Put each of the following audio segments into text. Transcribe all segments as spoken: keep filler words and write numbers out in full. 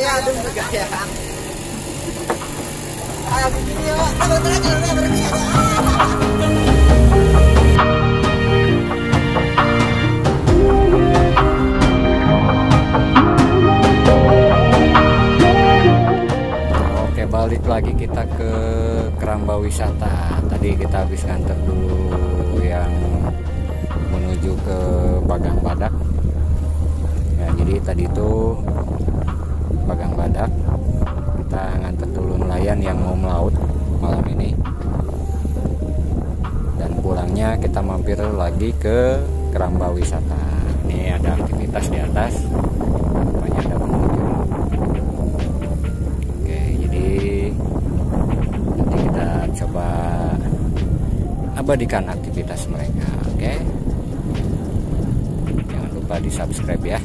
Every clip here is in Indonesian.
gaya, aduh bergaya. Ah, begini ya, teman-teman jalannya berhenti aja. Oke, balik lagi kita ke Keramba Wisata. Tadi kita habis nganter dulu yang menuju ke Bagang Badak. Ya, jadi tadi itu Bagang Badak kita nganter dulu nelayan yang mau melaut malam ini, dan pulangnya kita mampir lagi ke Keramba Wisata. Ini ada aktivitas di atas, banyak ada pengunjung. Oke, jadi nanti kita coba abadikan aktivitas mereka. Oke, jangan lupa di subscribe ya.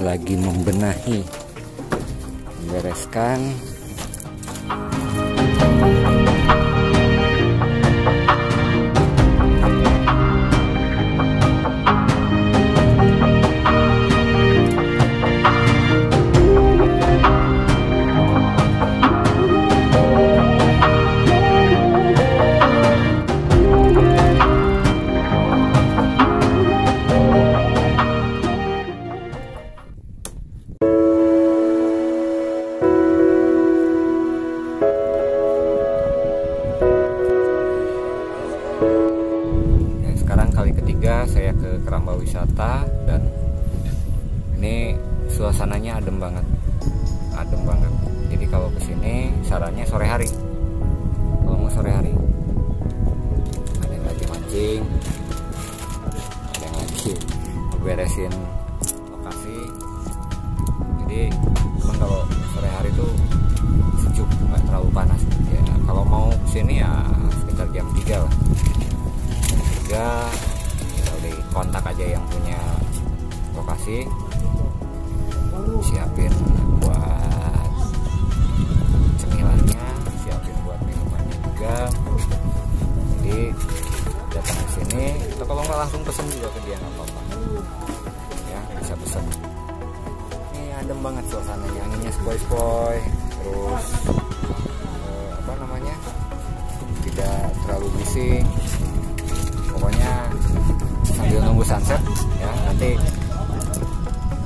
Lagi membenahi, bereskan. Saya ke Keramba Wisata dan ini suasananya adem banget, adem banget. Jadi kalau kesini sarannya sore hari, kalau mau sore hari. Ada yang lagi mancing, ada yang lagi beresin lokasi. Jadi cuman kalau sore hari tuh sejuk, nggak terlalu panas. Ya, kalau mau kesini ya sekitar jam tiga lah. Jam tiga kontak aja yang punya lokasi, siapin buat cemilannya, siapin buat minumannya juga. Jadi datang ke sini atau kalau nggak langsung pesen juga ke dia, nggak apa-apa ya, bisa pesen. Ini adem banget suasananya, anginnya sepoi-sepoi, terus eh, apa namanya, tidak terlalu bising. Pokoknya sambil nunggu sunset ya, nanti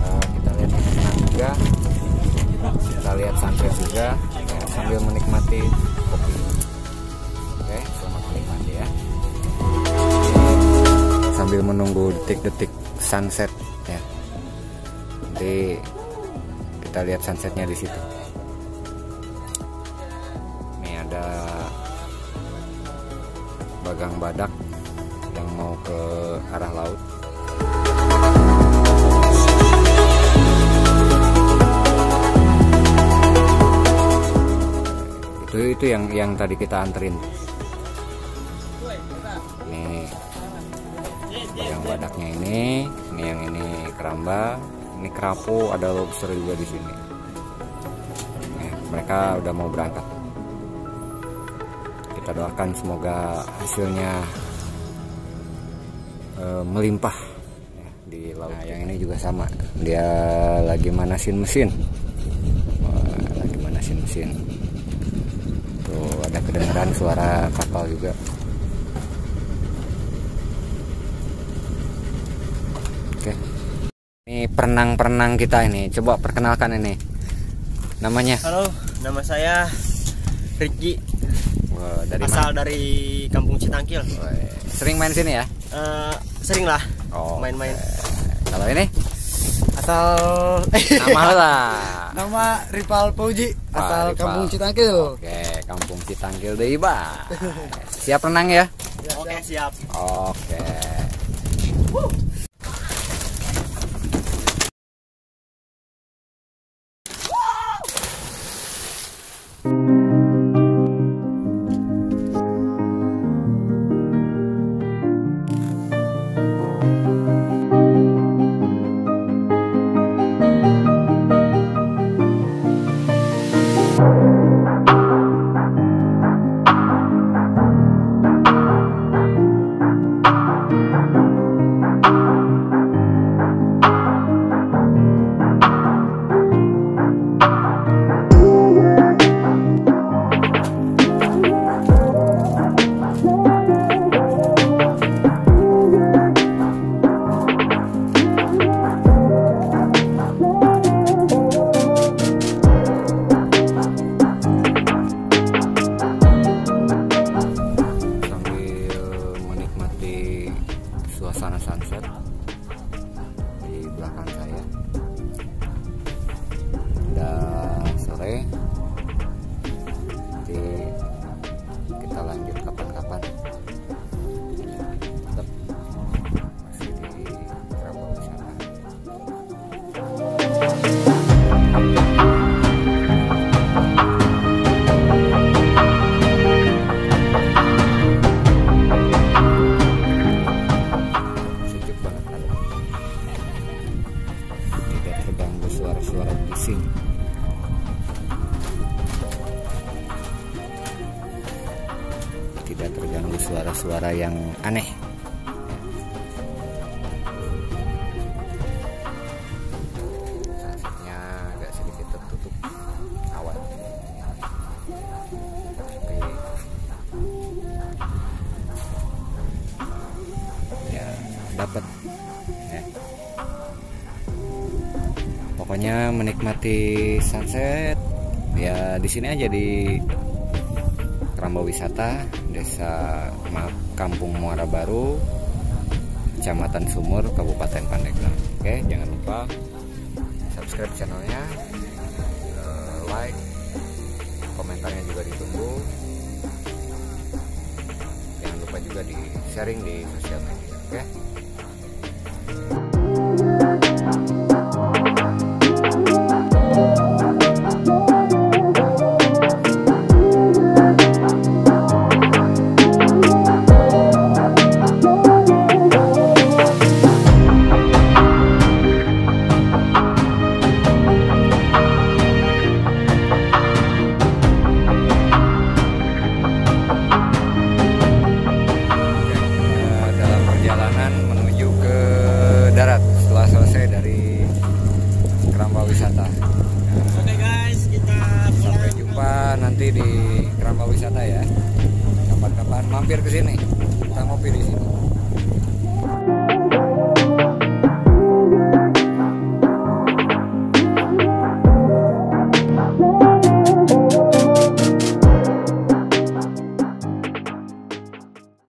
uh, kita lihat pemandangan juga, kita lihat sunset juga ya, sambil menikmati kopi. Oke, selamat menikmati ya, sambil menunggu detik-detik sunset ya. Nanti kita lihat sunsetnya di situ. Ini ada Bagang Badak yang mau ke arah laut. Itu itu yang yang tadi kita anterin. Ini yang badaknya ini, ini yang ini keramba, ini kerapu, ada lobster juga di sini. Nih, mereka udah mau berangkat. Kita doakan semoga hasilnya melimpah di laut. Nah, yang ini juga sama, dia lagi manasin mesin. Wah, lagi manasin mesin. Tuh ada kedengaran suara kapal juga. Oke, ini perenang-perenang kita ini. Coba perkenalkan ini namanya. Halo, nama saya Ricky. Wah, dari asal mana? Dari Kampung Citangkil. Wah, sering main sini ya? Uh, sering lah, main-main. Oh, kalau ini asal nama lah. Nama Rival Puji, asal Rival. Kampung Citangkil. Oke, Kampung Citangkil deh, Ba. Siap renang ya? Oke, siap. Oke. Woo. suasana sunset di belakang saya. Udah sore, nanti kita lanjut kapan-kapan. Tetap masih di Rival Puji. Suara-suara bising. Tidak terganggu suara-suara yang aneh. Asiknya agak sedikit tertutup awan. Oke. Ya, dapat. Pokoknya menikmati sunset ya di sini aja di Keramba Wisata, Desa Kampung Muara Baru, Kecamatan Sumur, Kabupaten Pandeglang. Oke, jangan lupa subscribe channelnya, like, komentarnya juga ditunggu. Jangan lupa juga di sharing di sosial media. Oke. Wisata. Nah, oke guys, kita sampai jumpa nanti di Keramba Wisata ya. Kapan-kapan mampir ke sini. Kita ngopi di sini.